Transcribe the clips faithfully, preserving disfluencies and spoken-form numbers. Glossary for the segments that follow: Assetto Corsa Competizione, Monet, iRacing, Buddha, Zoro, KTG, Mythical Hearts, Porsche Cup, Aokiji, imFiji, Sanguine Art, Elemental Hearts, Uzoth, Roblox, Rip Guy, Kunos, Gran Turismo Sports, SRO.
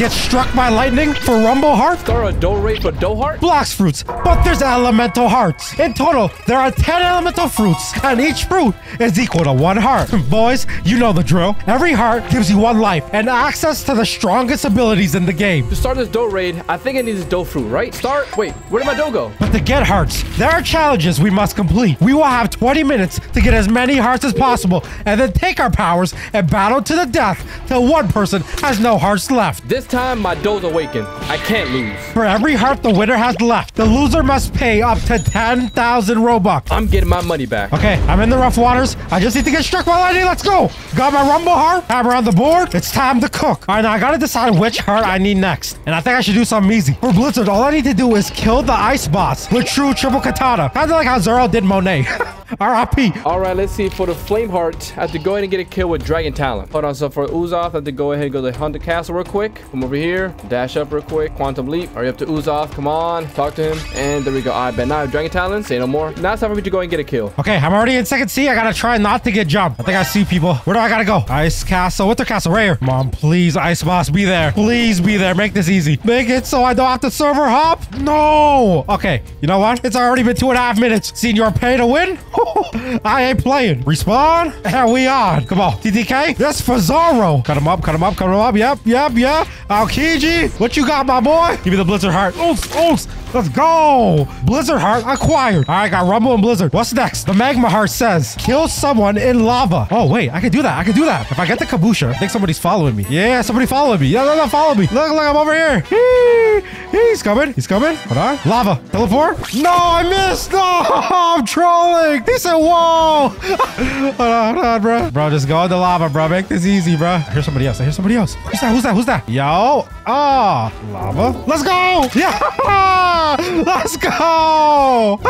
Gets struck by lightning for Rumble Heart. Thora Doray for Dough Heart. Blocks fruits, but there's Elemental Hearts. In total, there are ten Elemental Fruits, and each fruit is equal to one heart. Boys, you know the drill. Every heart gives you one life and access to the strongest abilities in the game. To start this Dough raid, I think I need this Dough Fruit, right? Start? Wait, where did my Dough go? But to get hearts, there are challenges we must complete. We will have twenty minutes to get as many hearts as possible, and then take our powers and battle to the death till one person has no hearts left. This time, my Dough's awakened. I can't lose. For every heart the winner has left, the loser must pay up to ten thousand Robux. I'm getting my money back. Okay, I'm in the rough waters. I just need to get struck by lightning. Let's go. Got my Rumble Heart. Hammer on the board. It's time to cook. All right, now I got to decide which heart I need next. And I think I should do something easy. For Blizzard, all I need to do is kill the ice bots with true triple katana. Kind of like how Zoro did Monet. R I P. All right, let's see. For the Flame Heart, I have to go ahead and get a kill with Dragon Talent. Hold on, so for Uzoth, I have to go ahead and go to Hunter Castle real quick. Come over here. Dash up real quick. Quantum Leap. Hurry up to Uzoth. Come on. Talk to him. And there we go. All right, but now I have Dragon Talent. Say no more. Now it's time for me to go and get a kill. Okay, I'm already in second C. I gotta try not to get jumped. I think I see people. Where do I gotta go? Ice Castle. What's the castle? Right here. Come on, please, Ice Boss. Be there. Please be there. Make this easy. Make it so I don't have to server hop. No. Okay, you know what? It's already been two and a half minutes. Senior pay to win? I ain't playing. Respawn. And we on. Come on. T T K. That's for Zoro. Cut him up. Cut him up. Cut him up. Yep. Yep. Yep. Aokiji. What you got, my boy? Give me the Blizzard Heart. Oops. Oops. Let's go. Blizzard Heart acquired. All right, got Rumble and Blizzard. What's next? The Magma Heart says, kill someone in lava. Oh, wait. I can do that. I can do that. If I get the Kabusha, I think somebody's following me. Yeah, somebody following me. Yeah, no, no, follow me. Look, look, I'm over here. He, he's coming. He's coming. Hold on. Lava. Teleport. No, I missed. No, I'm trolling. He said, whoa. Hold on, hold on, bro. Bro, just go in the lava, bro. Make this easy, bro. I hear somebody else. I hear somebody else. Who's that? Who's that? Who's that? Yo. Ah, oh, lava. Let's go. Yeah. Let's go!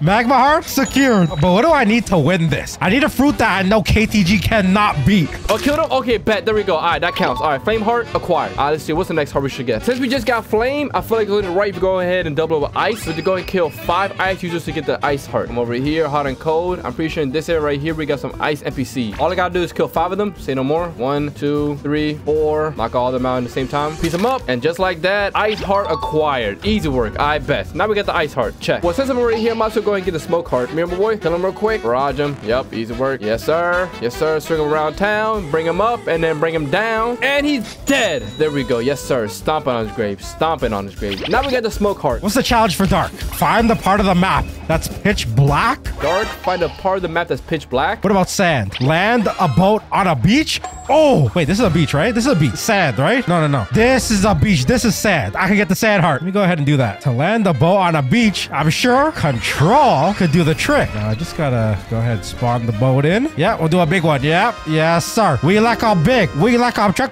Magma Heart secured. But what do I need to win this? I need a fruit that I know K T G cannot beat. Oh, killed him? Okay, bet. There we go. All right, that counts. All right, Flame Heart acquired. All right, let's see. What's the next heart we should get? Since we just got Flame, I feel like it's only right to go ahead and double over Ice. We have to go and kill five Ice users to get the Ice Heart. I'm over here, Hot and Cold. I'm pretty sure in this area right here, we got some Ice N P C. All I gotta do is kill five of them. Say no more. One, two, three, four. Knock all of them out at the same time. Piece them up. And just like that, Ice Heart acquired. Easy work, I bet. Now we got the Ice Heart. Check. Well, since I'm already here, I might as well go and get the Smoke Heart. Remember, boy? Kill him real quick. Barrage him. Yep, easy work. Yes, sir. Yes, sir. Swing him around town. Bring him up and then bring him down. And he's dead. There we go. Yes, sir. Stomping on his grave. Stomping on his grave. Now we got the Smoke Heart. What's the challenge for Dark? Find the part of the map that's pitch black? Dark, find a part of the map that's pitch black? What about sand? Land a boat on a beach? Oh, wait, this is a beach, right? This is a beach. Sand, right? No, no, no. This is a beach. This is sand. I can get the Sand Heart. Let me go ahead and do that. To land a boat on a beach, I'm sure Control could do the trick. Now I just gotta go ahead and spawn the boat in. Yeah, we'll do a big one. Yep. Yes, sir. We like our big. We like our trick.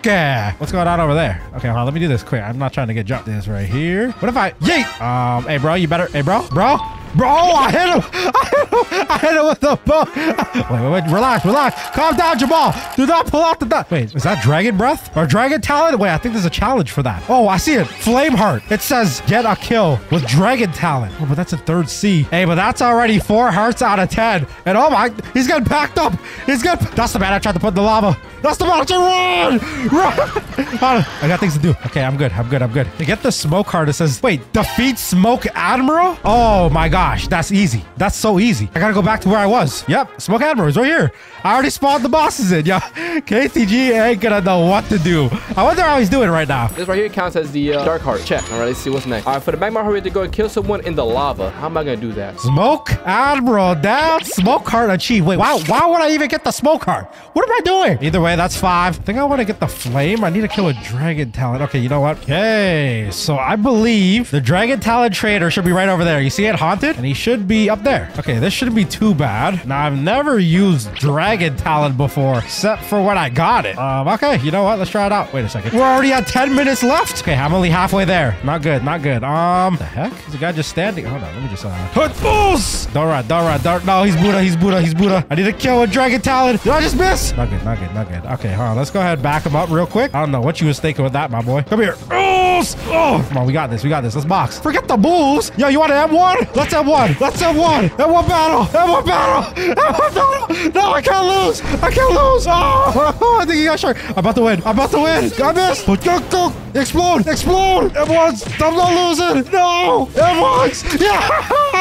What's going on over there? Okay, hold on. Let me do this quick. I'm not trying to get jumped. This right here. What if I... Yeet! Um, hey, bro, you better... Hey, bro? Bro? Bro, I hit him. I hit him. I hit him with the boat. Wait, wait, wait. Relax, relax. Calm down, Jamal. Do not pull out the duck. Wait, is that Dragon Breath or Dragon Talent? Wait, I think there's a challenge for that. Oh, I see it. Flame Heart. It says get a kill with Dragon Talent. Oh, but that's a third C. Hey, but that's already four hearts out of ten. And oh my, he's getting packed up. He's getting... That's the man I tried to put in the lava. That's the man I tried to run. Run. I got things to do. Okay, I'm good. I'm good. I'm good. They get the Smoke Heart. It says, wait, defeat Smoke Admiral? Oh my God. Gosh, that's easy. That's so easy. I gotta go back to where I was. Yep, Smoke Admiral is right here. I already spawned the bosses in. Yeah, K T G ain't gonna know what to do. I wonder how he's doing right now. This right here counts as the uh, Dark Heart. Check. All right, let's see what's next. All right, for the Magma Heart, we have to go and kill someone in the lava. How am I gonna do that? Smoke Admiral down. Smoke Heart achieved. Wait, wow. Why would I even get the Smoke Heart? What am I doing? Either way, that's five. I think I want to get the Flame. I need to kill a Dragon Talent. Okay, you know what? Okay, so I believe the Dragon Talent trader should be right over there. You see it haunted? And he should be up there. Okay, this shouldn't be too bad. Now, I've never used Dragon Talent before, except for when I got it. Um, okay, you know what? Let's try it out. Wait a second. We're already at ten minutes left. Okay, I'm only halfway there. Not good, not good. Um, the heck? Is the guy just standing? Hold on, let me just, uh... Hut fools! Don't run, don't run, don't... No, he's Buddha, he's Buddha, he's Buddha. I need to kill a Dragon Talent. Did I just miss? Not good, not good, not good. Okay, hold on. Let's go ahead and back him up real quick. I don't know what you was thinking with that, my boy. Come here. Oh! balls. Oh, come on. We got this. We got this. Let's box. Forget the moves. Yo, you want to M one? Let's M one. Let's M one. M one battle. M one battle. M one battle. No, I can't lose. I can't lose. Oh, I think he got short. I'm about to win. I'm about to win. I missed. Go, go. Explode. Explode. M one's. I'm not losing. No. M one's. Yeah.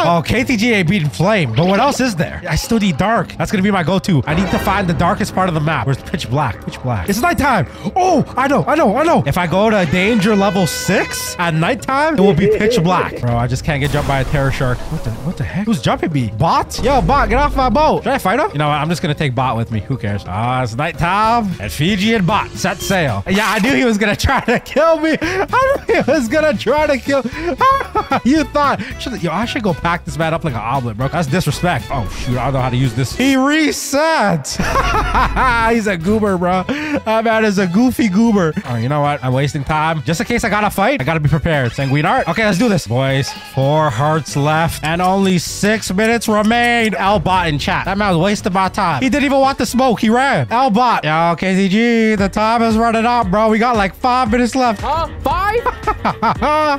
Oh, K T G A beating Flame. But what else is there? I still need Dark. That's going to be my go-to. I need to find the darkest part of the map. Where's pitch black? Pitch black. It's nighttime. Oh, I know. I know. I know. If I go to danger level six at nighttime, it will be pitch black. Bro, I just can't get jumped by a terror shark. What the, what the heck? Who's jumping me? Bot? Yo, Bot, get off my boat. Should I fight him? You know what? I'm just going to take Bot with me. Who cares? Ah, uh, it's nighttime. And Fiji and Bot set sail. Yeah, I knew he was going to try to kill me. I knew he was going to try to kill me. You thought. Should, yo, I should go pack this man up like an omelet, bro. That's disrespect. Oh, shoot. I don't know how to use this. He reset. He's a goober, bro. That man is a goofy goober. All right, you know what? I'm wasting time. Just in case I got to fight, I got to be prepared. Sanguine Art. Okay, let's do this. Boys, four hearts left and only six minutes remain. Albot in chat. That man was wasting my time. He didn't even want the smoke. He ran. Albot. Yo, K T G, the time is running out, bro. We got like five minutes left. Huh? Five?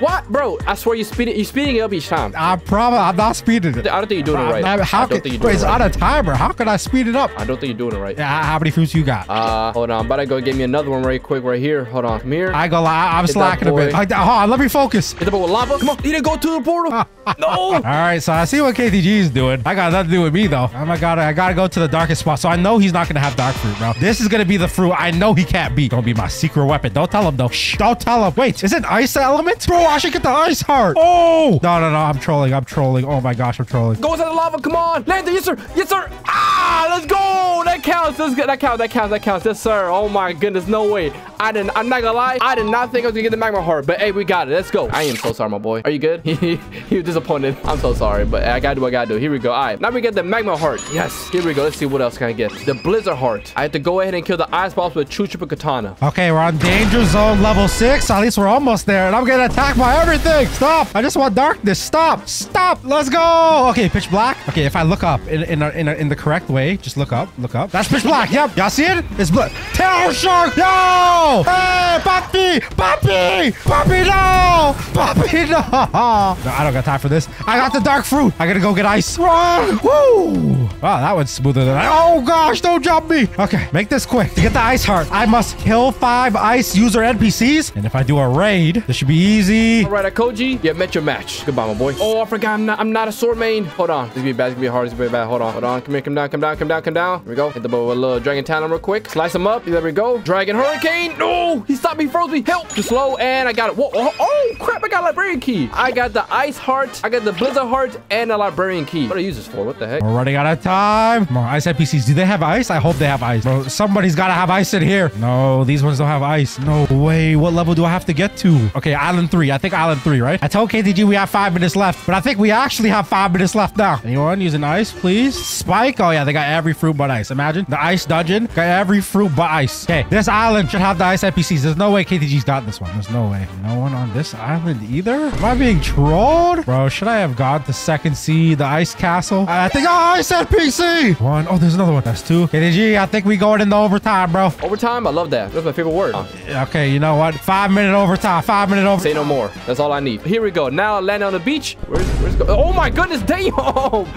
What? Bro, I swear you speed it. You're speeding it up each time. I promise. I'm not speeding it. I don't think you're doing it right. I, I, how I don't think you're doing it right. It's on a timer. How could I speed it up? I don't think you're doing it right. Yeah, how many fruits you got? Uh, hold on. I'm about to go get me another one right quick right here. Hold on. Come here. I go. I, I'm Hit slacking a bit. I, hold on. Let me focus. Hit the ball with lava. Come on. You didn't go to the portal. No. All right. So I see what K T G is doing. I got nothing to do with me though. Oh my God. I gotta go to the darkest spot. So I know he's not gonna have dark fruit, bro. This is gonna be the fruit I know he can't beat. Gonna be my secret weapon. Don't tell him though. Shh. Don't tell him. Wait. Is it ice element? Bro, I should get the ice heart. Oh. No, no, no. I'm trolling. I'm trolling. Oh my gosh. I'm trolling. Go to the lava. Come on. Lander. Yes, sir. Yes, sir. Ah, let's go. That counts. That's good. That counts. That counts. That counts. Yes, sir. Oh my goodness. No way. I didn't. I'm not gonna lie. I did not think I was gonna get the magma heart. But hey, we got it. Let's go. I am so sorry, my boy. Are you good? He was disappointed. I'm so sorry, but I gotta do what I gotta do. Here we go. All right. Now we get the magma heart. Yes. Here we go. Let's see what else can I get. The blizzard heart. I have to go ahead and kill the ice boss with Chu Chupa Katana. Okay, we're on danger zone level six. At least we're almost there. And I'm getting attacked by everything. Stop. I just want darkness. Stop. Stop. Let's go. Okay, pitch black. Okay, if I look up in in a, in, a, in the correct way, just look up. Look up. That's pitch black. Yep. Y'all see it? It's black. Terror shark. Yo. Hey, Poppy. Poppy. Poppy, no. Poppy, no. No, I don't got time for this. I got the dark fruit. I gotta go get ice. Run. Woo. Wow, that one's smoother than I. Oh gosh, don't jump me. Okay, make this quick. To get the ice heart, I must kill five ice user N P Cs. And if I do a raid, this should be easy. All right, Aokiji, you met your match. Goodbye, my boy. Oh, I forgot I'm not, I'm not a sword main. Hold on. This is gonna be bad. This is gonna be hard. This is gonna be bad. Hold on. Hold on. Come here. Come down. Come down. Come down. Come down. Here we go. Hit the ball with a little dragon talon real quick. Slice him up. There we go. Dragon hurricane. No, he stopped me. Froze me. Help. Too slow. And I got it. Whoa. Oh, oh crap. I got a librarian key. I got the ice heart. I got the blizzard heart and a librarian key. What do I use this for? What the heck? We're running out of time. More ice N P Cs. Do they have ice? I hope they have ice. Bro, somebody's got to have ice in here. No, these ones don't have ice. No way. What level do I have to get to? Okay, island three. I think island three, right? I told K T G we have five minutes left, but I think we actually have five minutes left now. Anyone using ice, please? Spike. Oh, yeah. They got every fruit but ice. Imagine the ice dungeon. Got every fruit but ice. Okay, this island should have the ice N P Cs. There's no way K T G's got this one. There's no way. No one on this island either? Am I being trolled? Bro, should I have got the second C, the ice castle? I think, oh, ice N P C. One. Oh, there's another one. That's two. K T G, I think we going into overtime, bro. Overtime? I love that. That's my favorite word. Uh, okay, you know what? Five minute overtime. Five minute overtime. Say no more. That's all I need. Here we go. Now land on the beach. Where's, where's go? Oh my goodness, damn. Oh,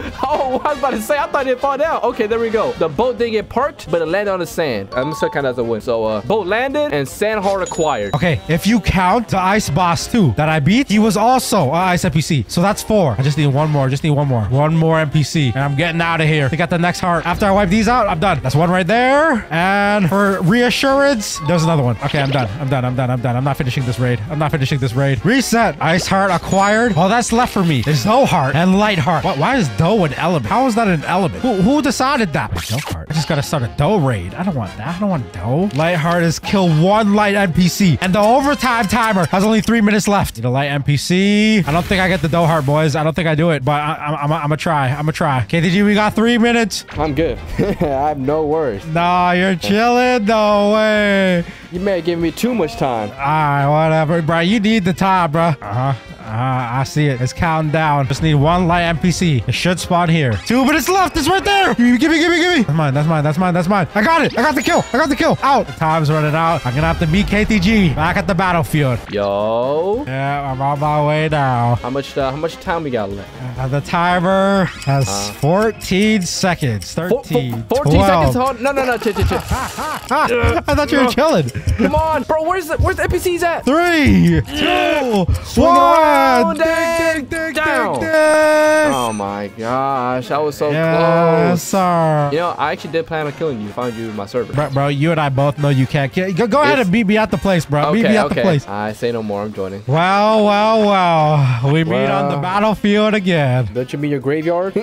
I was about to say, I thought it fall down. Okay, there we go. The boat didn't get parked, but it landed on the sand. I'm still kind of as a win. So, uh, boat landed and sand heart acquired. Okay, if you count the ice boss too that I beat, he was also uh, ice N P C. So that's four. I just need one more. Just need one more. One more N P C. And I'm getting out of here. They got the next heart. After I wipe these out, I'm done. That's one right there. And for reassurance, there's another one. Okay, I'm done. I'm done. I'm done. I'm done. I'm not finishing this raid. I'm not finishing this raid. Reset. Ice heart acquired. All that's left for me is dough heart and light heart. What? Why is dough an element? How is that an element? Who, who decided that? Dough heart. I just got to start a dough raid. I don't want that. I don't want dough. Light heart is kill one light N P C. And the overtime timer has only three minutes left. Need a light N P C. I don't think I get the dough heart, boys. I don't think I do it, but I'm going to try. I'm going to try. K T G, we got three minutes. I'm good. I have no worries. Nah, you're chilling. No way. You may have given me too much time. All right, whatever, bro. You need the time, bro. Uh-huh. Ah, I see it. It's counting down. Just need one light N P C. It should spawn here. Two minutes left. It's right there. Give me, give me, give me, give me. That's mine. That's mine. That's mine. That's mine. I got it. I got the kill. I got the kill. Out. The time's running out. I'm gonna have to beat K T G back at the battlefield. Yo. Yeah, I'm on my way now. How much? Uh, how much time we got left? Uh, the timer has uh, fourteen seconds. thirteen. For, for, fourteen twelve. Seconds. No, no, no. Ch -ch -ch -ch. I thought you were chilling. Come on, bro. Where's the Where's the N P Cs at? Three, two, one. Dig, dig, dig, down. Dig, dig. Oh my gosh, I was so yeah, close. Sir. You know, I actually did plan on killing you. Find you with my server. Bro, bro, you and I both know you can't kill. Go, go ahead and beat me out the place, bro. Okay, beat me out okay. the place. I say no more. I'm joining. Wow, wow, wow. We well, meet on the battlefield again. Don't you mean your graveyard?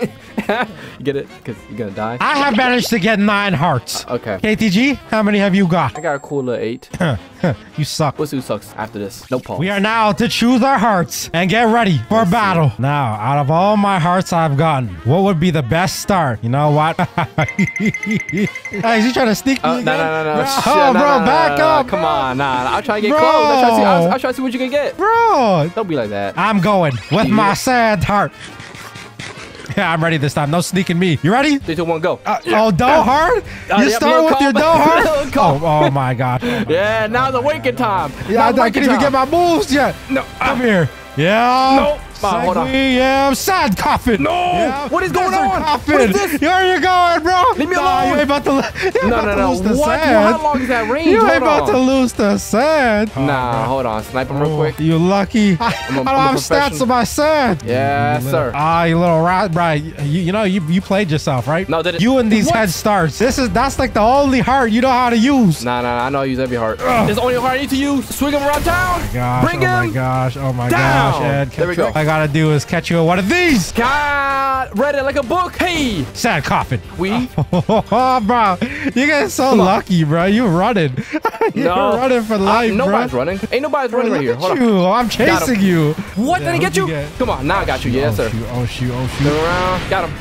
Get it? Because you're gonna die. I have managed to get nine hearts. Uh, okay. K T G, how many have you got? I got a cool little eight. You suck. What's who sucks after this? No pause. We are now to choose our hearts and get ready for Let's battle. See. Now, out of all my hearts I've gotten, what would be the best start? You know what? Hey, is he trying to sneak uh, me? No, no, no, no. Oh, bro, no, no, bro no, back no, no, up. No. Come on, nah. I'll try to get bro. close. I'll try to, see, I'll, I'll try to see what you can get. Bro. Don't be like that. I'm going with yeah. my sad heart. Yeah, I'm ready this time. No sneaking me. You ready? Three, two, one, go. Uh, oh, dough uh, hard? Uh, you yep, start with comp. your dough hard? oh, oh, my God. Oh my yeah, God. now the waking time. Yeah, I, I can't even get my moves yet. No. Come uh, here. Yeah. No. Bye, hold on. Yeah, sad coffin. No. Yeah. What is going Desert on? Coffin. What is this? Where are you going, bro? Leave me alone. No, you ain't about to, no, about no, to no. lose the what? sand. How long is that range? You hold ain't on. about to lose the sand. Oh, nah, bro. hold on. Snipe him oh, real quick. You lucky. I don't have stats on my sand. Yeah, little, sir. Ah, you little rat, right? You, you know, you, you played yourself, right? No, did it? You and these what? head starts. This is that's like the only heart you know how to use. Nah, nah, nah I know I use every heart. Ugh. This is the only heart I need to use. Swing him around town. Oh gosh, Bring oh him. Oh my gosh. Oh my down. gosh. Ed, there we go. I gotta do is catch you one of these. God, read it like a book. Hey, sad coffin. We, oh, bro, you guys so lucky, bro. You're running. You're no. running for life, uh, nobody's bro. Nobody's running. Ain't nobody's running right here. Hold you. on. I'm chasing you. What yeah, did I get you? Get? Come on, now nah, I got you. Yes, yeah, sir. Shoot. Oh shoot! Oh shoot! Turn around. Got him.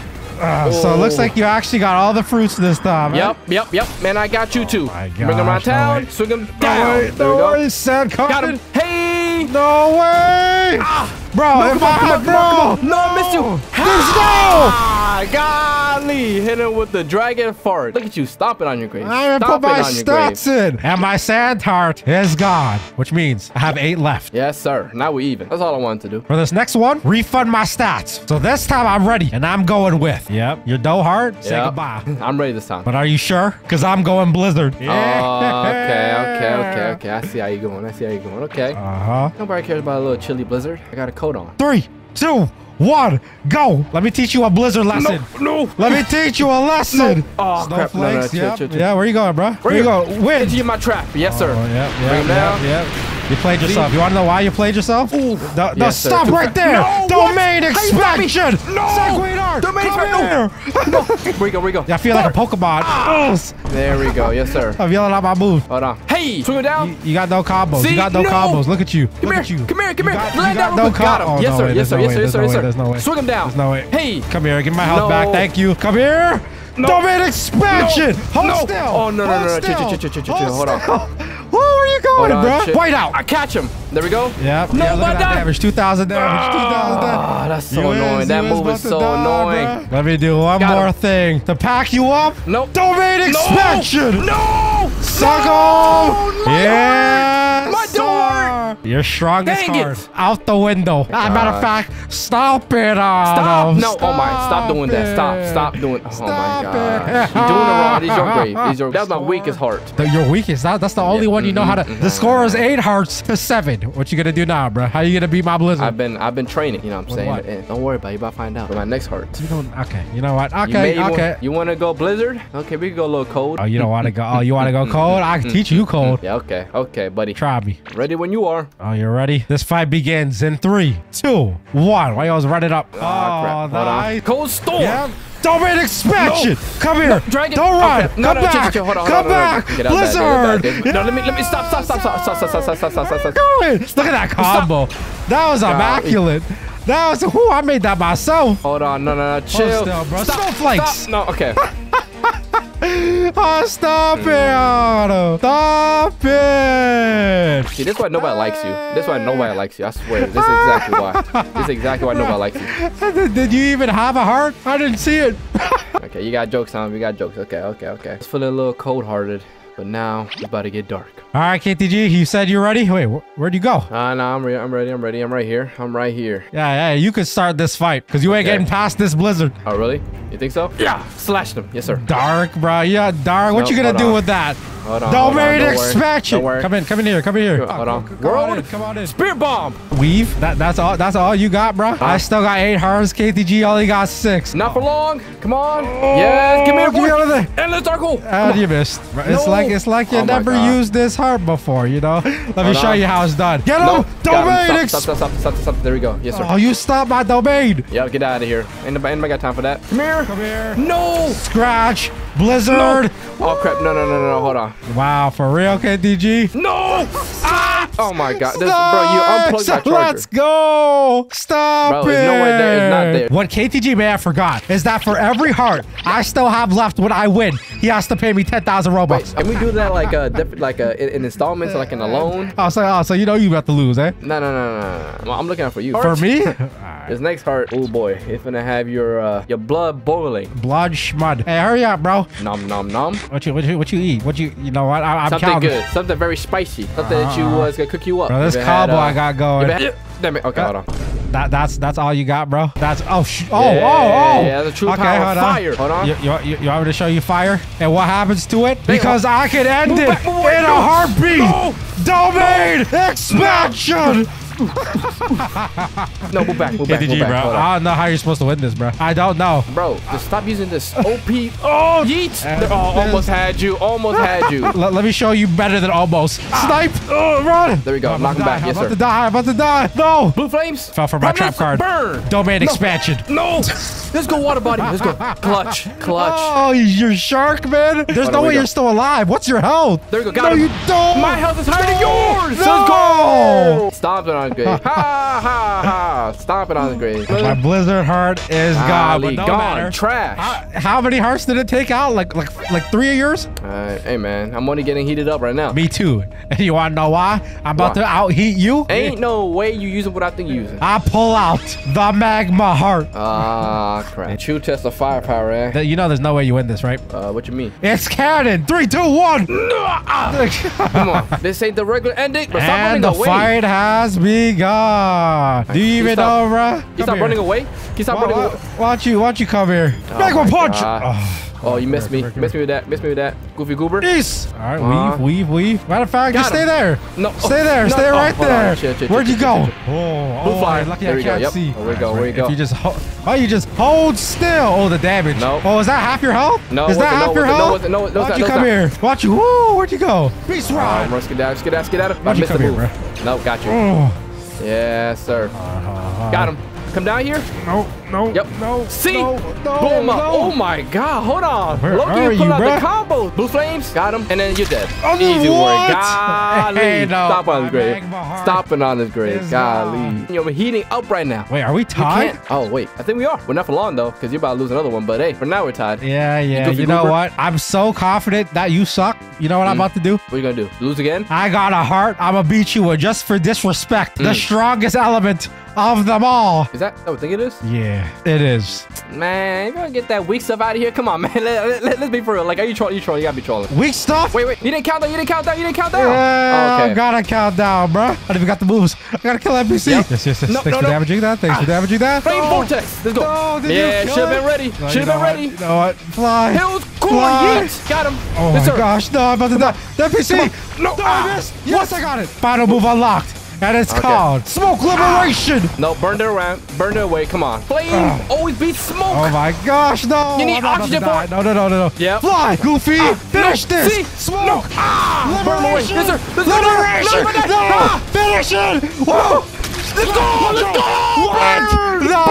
Uh, so it looks like you actually got all the fruits this time. Right? Yep, yep, yep. Man, I got you oh too. Bring him around town. Swing him down. Right, there we go. Sad coffin. Hey. No way. Ah. Bro, no, if I had, bro. No, I missed you. There's no. Ah, golly. Hit him with the dragon fart. Look at you. Stop it on your grave. I didn't put my stats in. And my sand heart is gone, which means I have eight left. Yes, sir. Now we're even. That's all I wanted to do. For this next one, refund my stats. So this time I'm ready and I'm going with. Yep. Your dough heart. Say yep. goodbye. I'm ready this time. But are you sure? Because I'm going Blizzard. Oh, yeah. okay, okay, okay, okay. I see how you're going. I see how you're going. Okay. Uh-huh. Nobody cares about a little chilly Blizzard. I got a Hold on. Three, two, one, go. Let me teach you a Blizzard lesson. No, no. Let me teach you a lesson. No. Oh, Snowflakes, no, no, yep. chill, chill, chill. Yeah, where you going, bro? Where, where you going? Win. Into my trap. Yes, sir. Oh, yep, yep, Bring him down. Yep, yep. You played yourself. You want to know why you played yourself? Ooh. No, no yes, stop right there. No, Domain what? expansion. Hey, no. Sanguine Art. Domain expansion. No. no. Where you go? Where you go? Yeah, I feel Four. like a Pokemon. Ah. There we go. Yes, sir. I'm yelling out my move. Hold on. Hey. Swing it down. You, you got no combos. See? You got no, no combos. Look at you. Come Look here. at you. Come here. Come you here. Got, you got no combos. Oh, yes, sir. Yes, sir. Yes, sir. Yes, sir. Yes, sir. There's no way. Swing him down. There's no way. Hey. Come here. Give my health back. Thank you. Come here. No. Domain expansion. No. Hold no. still. Oh, no, no, no, no. Hold on. Where are you going, on, bro? Shit. White out. I catch him. There we go. Yep. No, yeah, look at that damage. two thousand damage. two thousand damage. Oh, that's so US, annoying. That US move is so die, annoying. Bro. Let me do one Got more him. thing to pack you up. Nope. Domain no. expansion. No. Sucko. No. Yeah. My door. Your strongest card. Out the window. As a matter of fact, stop it. Stop. No. Stop oh, my. Stop doing it. that. Stop. Stop doing Oh, stop my God. You're doing it wrong. These are grave. These are, that's my weakest heart. The, your weakest? That, that's the only yeah. one. You know how to. The score is eight hearts to seven. What you gonna do now, bro? How you gonna beat my Blizzard? I've been, I've been training. You know what I'm saying? What? And don't worry about it. You about to find out. But my next heart. You don't, okay. You know what? Okay. You okay. Want, you wanna go Blizzard? Okay, we can go a little cold. Oh, you don't wanna go. Oh, you wanna go cold? I can teach you cold. Yeah. Okay. Okay, buddy. Try me. Ready when you are. Oh, you're ready. This fight begins in three, two, one. Why y'all was running up? Oh, oh crap. Nice. Cold storm. Yeah. Domain expansion! No. Come here! No, dragon. Don't run! Okay. No, Come no, back! Chill, chill, chill. Hold on, Come hold on, back! Blizzard! Yeah. No, let me let me stop stop stop stop stop stop stop stop stop stop stop. Going. Look at that combo! Stop. That was immaculate! That was who I made that myself! Hold on, no no no chill! Hold still, bro. Stop, Snowflakes! Stop. No, okay. Oh, stop it, Otto. Stop it. See, this is why nobody likes you. This is why nobody likes you. I swear. This is exactly why. This is exactly why nobody likes you. Did you even have a heart? I didn't see it. Okay, you got jokes, Tom. You got jokes. Okay, okay, okay. It's feeling a little cold-hearted. But now it's about to get dark. All right, K T G, you said you're ready. Wait, wh where'd you go? Uh, no, I'm, re I'm ready. I'm ready. I'm right here. I'm right here. Yeah, yeah, you could start this fight because you okay. ain't getting past this blizzard. Oh, really? You think so? Yeah. Slashed him. Yes, sir. Dark, bro. Yeah, dark. What nope, you gonna do on. with that? Hold on. Don't make it expect you. Come in. Come in here. Come in here. Come on, hold on. Come, World, on in, come on in. Spirit bomb. Weave. That, that's all. That's all you got, bro. Huh? I still got eight hearts. K T G only got six. Not for long. Come on. Oh, yes. Give me a boy. And let's circle. And you missed. It's no. like. It's like you oh never used this heart before, you know? Let Hold me show on. you how it's done. Get him! Nope. Domain! Stop, stop, stop, stop, stop. There we go. Yes, sir. Oh, you stopped my domain. Yeah, get out of here. Anybody got time for that? Come here. Come here. No! Scratch. Blizzard. No. Oh, crap. No, no, no, no, no. Hold on. Wow, for real, K T G? No! Ah! Oh, my God. This, bro, you unplugged my charger. Let's go. Stop bro, it. There's no way there. It's not there. What K T G may have forgot is that for every heart I still have left when I win, he has to pay me ten thousand Robux. Wait, can we do that like a different, like a, in installments, like in a loan? Oh, so, oh, so you know you about to lose, eh? No, no, no, no, no. I'm looking out for you. Heart. For me? Right. This next heart, oh, boy. It's going to have your uh, your blood boiling. Blood schmud. Hey, hurry up, bro. Nom, nom, nom. What you, what you, what you eat? What you, you know what? I, I'm Something counting. good. Something very spicy. Something uh, that you was uh, cook you up. Bro, this combo uh, I got going. Had, damn it. Okay, uh, hold on. That that's that's all you got, bro. That's oh sh oh yeah, oh oh. Yeah, the true okay, power of fire. Hold on. You, you, you want me to show you fire and what happens to it? Because I can end move it back, move in no. a heartbeat. No. Domain no. expansion. No, move back, move back, K T G, move back. Bro. I don't know how you're supposed to win this, bro. I don't know. Bro, just stop using this O P. Oh, yeet. Uh, oh, almost had you. Almost had you. Let, let me show you better than almost. Snipe. Oh, run. There we go. I'm Knock him back. I'm yes, about sir. to die. I'm about to die. No. Blue flames. Fell for my Blue trap card. Burn. Domain no. expansion. No. Let's go water body. Let's go. Clutch. Clutch. Oh, you're shark, man. There's oh, no way go. you're still alive. What's your health? There we go. Got no, him. you don't. My health is higher no. than yours. No. Let's go. Stop it. Ha ha ha! Stop it on the grave. My blizzard heart is gone. But no gone. Matter. Trash. How, how many hearts did it take out? Like like like three of yours? Uh, hey man, I'm only getting heated up right now. Me too. And you wanna know why? I'm about why? to out heat you. Ain't no way you using what I think you using. I pull out the magma heart. Ah uh, crap. True test of firepower, eh? You know there's no way you win this, right? Uh, what you mean? It's cannon. Three, two, one. Come on. This ain't the regular ending. But and the away. fight has been. God. Do you, you even stop, know, bro? Come you stop here. running away? Can you stop why, running why, away? Why don't you, why don't you come here? Oh Make one punch! Oh, oh, oh, you missed me. Missed me with that. Missed me with that. Goofy goober. Peace! All right, uh, weave, weave, weave. Matter of fact, just stay there. No. Stay there. No. Stay right oh, there. On, chill, chill, Where'd chill, you chill, go? Chill, chill, chill. Oh, oh, oh I'm lucky there I can't yep. see. Where we go, where we go. If you just why you just hold still? Oh, the damage. No. Oh, is that half your health? No. Is that half your health? No, no, no. Why'd you come here? Watch you. Woo, where'd you go? Peace, Rod. Let's get out. Get out. Get out. I missed the move. No, got you. Yes, sir. Uh-huh. Got him. Come down here. No, no, yep. no. See? No, no, Boom. No. Oh, my God. Hold on. Where Loki are pulled you, out bro? the combo. Blue flames. Got him. And then you're dead. Oh, Easy what? Golly. Hey, no. Stop on his grave. Stopping on his grave. Golly. Yo, we're heating up right now. Wait, are we tied? Oh, wait. I think we are. We're not for long, though, because you're about to lose another one. But, hey, for now, we're tied. Yeah, yeah. You, you know Goober. what? I'm so confident that you suck. You know what mm. I'm about to do? What are you going to do? Lose again? I got a heart. I'm going to beat you just for disrespect. Mm. The strongest element of them all. Is that what I think it is? Yeah, it is. Man, you gonna get that weak stuff out of here? Come on, man. Let, let, let's be for real. Like, are you trolling? You trolling? You gotta be trolling. Weak stuff? Wait, wait. You didn't count down. You didn't count down. You didn't count down. Yeah, oh, okay. I gotta count down, bro. I didn't even got the moves. I gotta kill N P C. Yep. Yes, yes, yes. No, Thanks no, for no. damaging that. Thanks ah. for damaging that. Flame no. vortex. Let's go. No, did yeah, you should've been ready. No, should've been ready. You know what? Fly. It was cool. Yes. Got him. Oh yes, my sir. gosh. No, I'm about to die. The N P C. No. Ah. Yes, I got it. Final move unlocked. And it's okay. called Smoke Liberation. Ah. No, burn it around. Burn it away. Come on. Flame uh. always beats smoke. Oh my gosh, no. You need I'm oxygen for No, no, no, no, no. Yep. Fly, Goofy. Ah. Finish no. this. See? Smoke. No. Ah. Liberation. Burn away. Yes, Liberation. Liberation. No. No. Finish it. Whoa. Let's go. Let's go. What? Burn. No.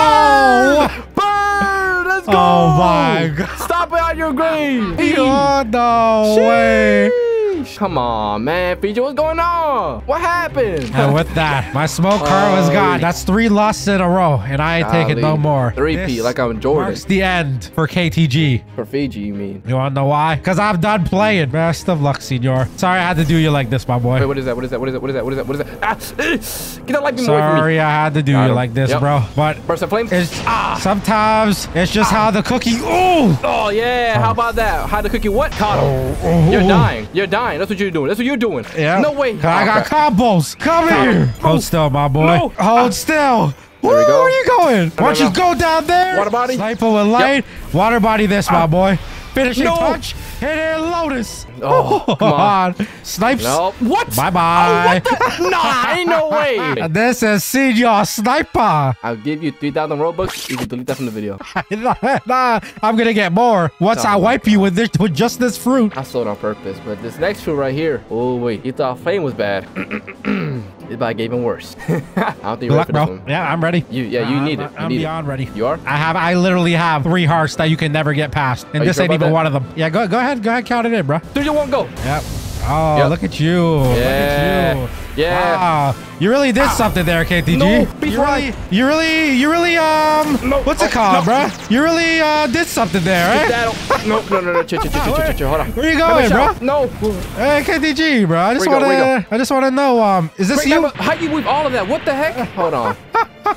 Burn. Let's go. Oh my God. Stop it on your grave. Oh, no Sheesh. way. Come on, man. Fiji, what's going on? What happened? And with that, my smoke car was gone. That's three losses in a row, and I ain't taking no more. three P, like I'm Jordan. Marks the end for K T G. For Fiji, you mean? You want to know why? Because I'm done playing. Best of luck, senor. Sorry I had to do you like this, my boy. Wait, what is that? What is that? What is that? What is that? What is that? What is that? Ah, get that lightning away from me. Sorry I had to do you like this, bro. But burst of flames. Ah, sometimes it's just ah. how the cookie. Oh, oh yeah. Oh. How about that? How the cookie? What? Caught him. Oh, oh, you're dying. You're dying. That's what you're doing. That's what you're doing. Yeah. No way. I oh, got crap. combos. Come Stop. here. Hold still, my boy. No. Hold ah. still. There we go. Where are you going? Why don't you go down there? Water body. Sniper with light. Yep. Water body this, my ah. boy. Finishing no. touch. Hit it, Lotus. Oh, oh, come on. on. Snipes. Nope. What? Bye-bye. Oh, nah, ain't no way. This is Senior Sniper. I'll give you three thousand Robux. You can delete that from the video. Nah, I'm going to get more once oh, I wipe God. you with, this, with just this fruit. I sold on purpose, but this next fruit right here. Oh, wait. You thought fame was bad. It's about even worse. I don't think you're ready for this one. Yeah, I'm ready. You, yeah, you uh, need I'm, it. You I'm need beyond it. ready. You are? I have. I literally have three hearts that you can never get past, and are this sure ain't even that? one of them. Yeah, go go ahead, go ahead, count it in, bro. Three, two, one, go. Yep. Oh, yep. Look at you. Yeah. Look at you. Yeah. Wow. You really did ah. something there, K T G. No, you really, you really, you really, um, no. what's it oh, called, no. bruh? You really, uh, did something there, right? Eh? No, no, no, no, chill, chill, chill, chill, chill, hold on. Where you going, bruh? No. Hey, K T G, bruh, I just want to, I just want to know, um, is this Break you? That, how you weave all of that? What the heck? Hold on.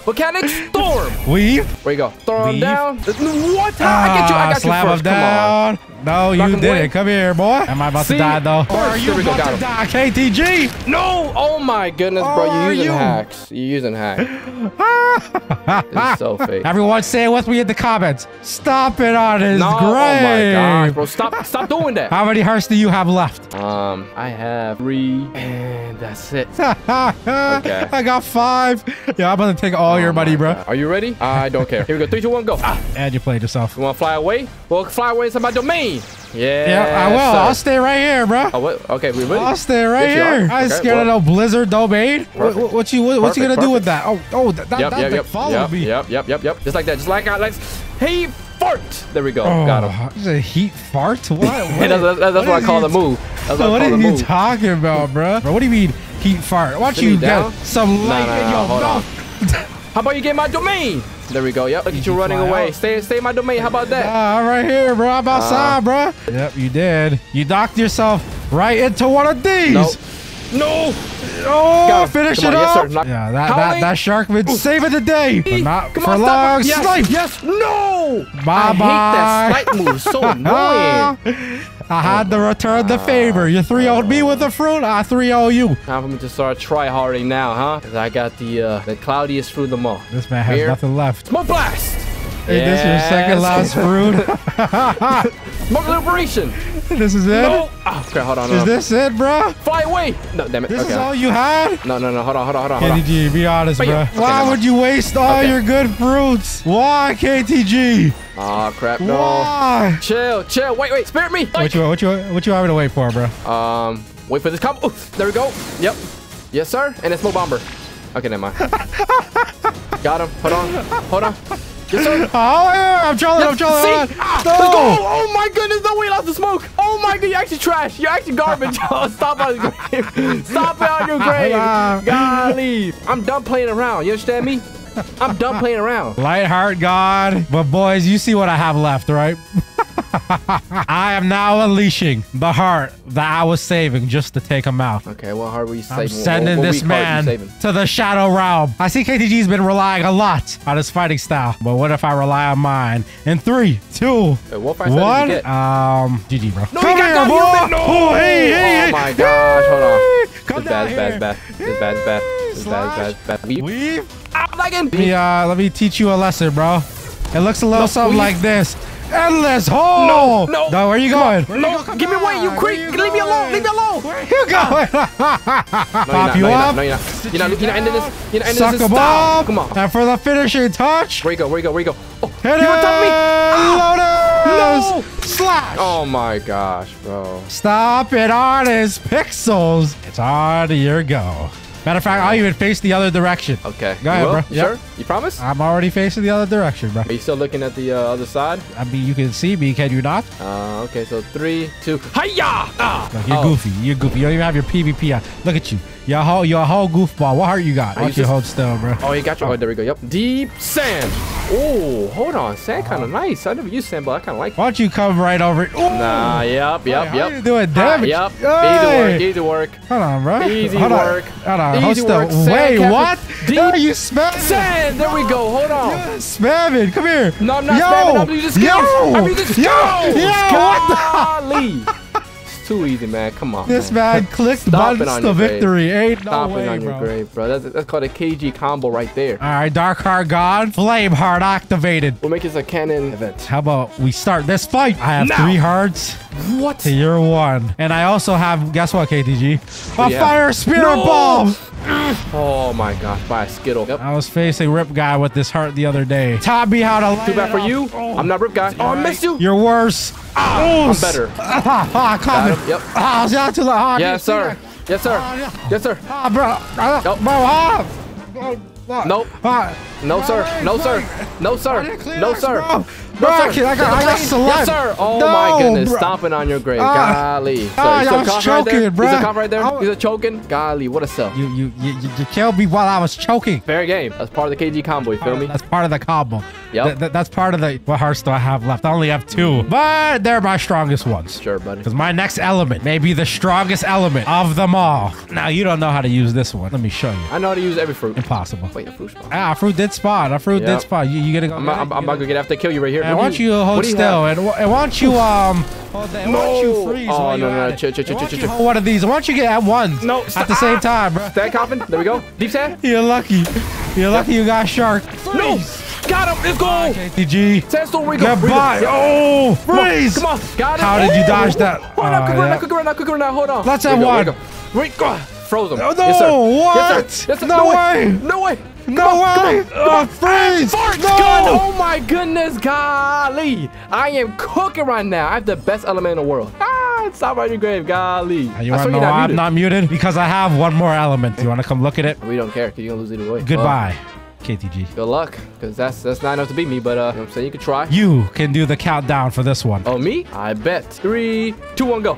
Mechanic storm. Weave. Where you go? Throw him down. What? Ah, I get you, I got slap you first. Him down. Come on. No, Lock you didn't. Come here, boy. Am I about See? to die, though? Or are you about go, to die, K T G? No. Oh, my goodness, oh, bro. You're using you? hacks. You're using hacks. It's so fake. Everyone say it with me in the comments. Stop it on his no, grave. Oh, my gosh, bro. Stop, stop doing that. How many hearts do you have left? Um, I have three, and that's it. Okay. I got five. Yeah, I'm going to take all oh, your money, bro. God. Are you ready? I don't care. Here we go. Three, two, one, go. Ah. And you played yourself. You want to fly away? Well, fly away into my domain. Yeah, yeah, I will. So. I'll stay right here, bro. Oh, what? Okay, we ready? I'll stay right here. I'm okay, scared well. of no blizzard domain. What, what, what you what, what's you gonna perfect. do with that? Oh, oh, that, yep, that yep, yep, follow yep, me. Yep, yep, yep, yep. Just like that. Just like I like. Hey. Fart! There we go. Oh, got him. He's a heat fart? What? what yeah, that's that's, that's what, what I call the move. That's what what are you move. talking about, bro? Bro, what do you mean heat fart? Why don't you get some light in your mouth? How about you get my domain? There we go. Yep. Look at you running away. Out. Stay, stay in my domain. How about that? Uh, right here, bro. I'm outside, uh, bro. Yep, you did. You docked yourself right into one of these. Nope. No. Oh, finish Come it on, up. Yes, yeah, that, that, that shark been Ooh. saving the day. But not Come for on, long. Yes. Snipe. Yes. No. Bye-bye. I hate that snipe move. So annoying. I had to return the favor. You three oh'd me with the fruit, I three oh you. Time for me to start tryharding now, huh? Because I got the uh, the cloudiest fruit of them all. This man has Here. nothing left. Smoke blast! Is yes. this your second last fruit? Smoke liberation! This is it? No. Oh, crap, hold on. Hold on. Is this it, bro? Fly away! No, damn it. This okay. is all you had? No, no, no. Hold on, hold on, hold on. K T G, be honest, bro. Okay, Why no. would you waste all okay. your good fruits? Why, K T G? Aw, oh, crap, no. Why? Chill, chill. Wait, wait. Spare me. Like. What you what you, what you having to wait for, bro? Um, wait for this combo. There we go. Yep. Yes, sir. And a smoke bomber. Okay, never mind. Got him. Hold on. Hold on. Yes, sir. Oh, yeah. I'm trolling. Yep. I'm trolling. Ah, no. Go. Oh, my goodness. No way you lost the smoke. Oh, my God. You're actually trash. You're actually garbage. Stop on your grave. Stop on your grave. Golly. I'm done playing around. You understand me? I'm done playing around. Lightheart God. But boys, you see what I have left, right? I am now unleashing the heart that I was saving just to take him out. Okay, what heart were you saving? I'm sending what, what this man to the shadow realm. I see K T G's been relying a lot on his fighting style, but what if I rely on mine? In three, two, hey, what fight one. Did you get? Um, G G, bro. No, Come he got here, got no. Oh, hey, hey, oh my hey. gosh, hold on. Come this bad, bad, bad. This bad, bad. This bad, bad, bad. Weave. Let me, uh, let me teach you a lesson, bro. It looks a little no, something like this. Endless hole! No, no, no. Where are you going? No, no. Go? Give me away, you creep! You Leave me alone! Leave me alone! Where are you going? Pop you up! No, you're not. You're not ending this. You're not ending this. Suck a bomb! Come on! And for the finishing touch! Where you go? Where you go? Where you go? Oh, hit it! You attacked me! Ah. No! Slash! Oh my gosh, bro! Stop it on his pixels! It's on your go. Matter of fact, I'll even face the other direction. Okay. Go ahead, bro. You sure? You promise? I'm already facing the other direction, bro. Are you still looking at the uh, other side? I mean, you can see me, can you not? Uh, okay, so three, two, hiya! Ah! Look, you're oh. goofy. You're goofy. You don't even have your P V P on. Look at you. You're a whole, you're a whole goofball. What heart you got? Are Watch you your just... hold still, bro. Oh, you got your... Oh, there we go. Yep. Deep sand. Oh, hold on. Sand kind of uh, nice. I never used sand, but I kind of like it. Why don't you come right over it? Nah, yep, yep, yep. How are you doing damage? Yep. Hey. Easy to work. Easy to work. Hold on, bro. Easy hold work. On. Hold on. Easy work. Sand Wait, camping. What? Deep oh, you smamming. Sand. There we go. Hold on. Yeah, spamming. Come here. No, I'm not spamming. I'm just scared. I'm just scared. Yo. Yo. What the? Too easy, man. Come on. This man, man clicked buttons to victory. Ain't no way, on bro. Your grave, bro. That's, that's called a K G combo right there. All right, Dark Heart gone. Flame Heart activated. We'll make this a cannon event. How about we start this fight? I have no. three hearts. What? To your one. And I also have, guess what, K T G? A yeah. fire spirit no. bomb. Oh my gosh, by a skittle. Yep. I was facing Rip Guy with this heart the other day. Taught me how to light Too bad for off. You. Oh. I'm not Rip Guy. You're oh, right. I missed you. You're worse. Ah, I'm better. Ah, ah, coming. Yep. Ah, I was out too long. Ah, yes, sir. yes, sir. Ah, yeah. Yes, sir. Ah, bro. Ah, nope. Bro. Ah. Ah. Nope. Ah. No, sir. Right, no, sir. No, sir. No, sir. No, sir. Bro. Bro, no, sir. I got, I got yes, sir. Oh no, my goodness. Bro. Stomping on your grave. Ah. Golly. Ah, so, I was choking, right bro. He's a cop right there. Was... He's a choking. Golly, what a sell. You, you, you, you killed me while I was choking. Fair game. That's part of the K G combo. You feel me? That's part of the combo. Yep. Th th that's part of the... What hearts do I have left? I only have two. But they're my strongest ones. Sure, buddy. Because my next element may be the strongest element of them all. Now, you don't know how to use this one. Let me show you. I know how to use every fruit. Impossible. Wait, a fruit spot. Ah, fruit did spawn. A fruit yep. did spawn. You, you gotta go... I'm, I'm, I'm about to get after kill you right here. I want you to hold still, and I want you um, I want you freeze. Oh no no no! Chill chill chill chill chill. One of these. I want you get at one. No, at the same time, bro. Sand coffin. There we go. Deep sand. You're lucky. You're lucky you got shark. No, got him. Let's go. K T G. Sand storm. We go. Goodbye. Oh, freeze. Come on. Got him. How did you dodge that? Hold on, quick run now, quick run now, quick run now. Hold on. Let's have one. Wait, go. Froze him. No, what? No way. No way. No way! Oh, freeze! No! Oh my goodness, golly! I am cooking right now. I have the best element in the world. Ah, stop right in your grave, golly! You I know not I'm muted. Not muted because I have one more element. You want to come look at it? We don't care. You're gonna lose either way. Goodbye. Well, K T G. Good luck, because that's that's not enough to beat me, but uh, you know what I'm saying? You can try. You can do the countdown for this one. Oh, me? I bet. Three, two, one, go.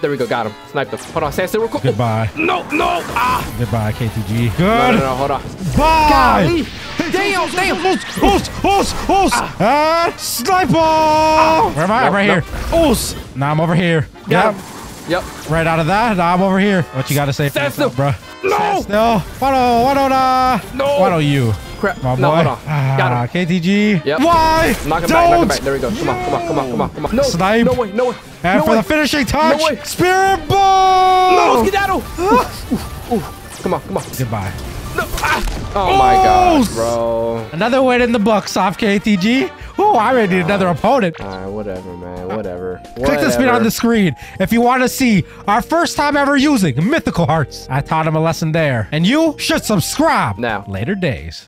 There we go. Got him. Snipe the... Hold on. Stand still real quick. Goodbye. No, no. Ah. Goodbye, K T G. Good. No, no, no. Hold on. Bye. Golly. Damn, damn. Oos, oos, oos. And sniper. Ah. Where am I? No, right no. here. Oos. Now I'm over here. Got yep. him. Yep. Right out of that, now I'm over here. What you got to say for yourself, bro? No! No! Why don't, why don't, uh, no! Why don't you? Crap. My boy. No, hold on. Ah, got him. K T G. Yep. Why? Knock him don't back, knock him back. There we go. Come on, come on, come on, come on, come on. No, Snipe. No way, no way. And no for way. The finishing touch, no Spirit Ball! No, skedaddle! Ooh, ooh, ooh. Come on, come on. Goodbye. No. Ah. Oh, oh my gosh, bro. Another win in the books off K T G. Oh, I already need another opponent. All right, whatever, man. Whatever. Click whatever. This bit on the screen if you want to see our first time ever using Mythical Hearts. I taught him a lesson there. And you should subscribe. Now. Later days.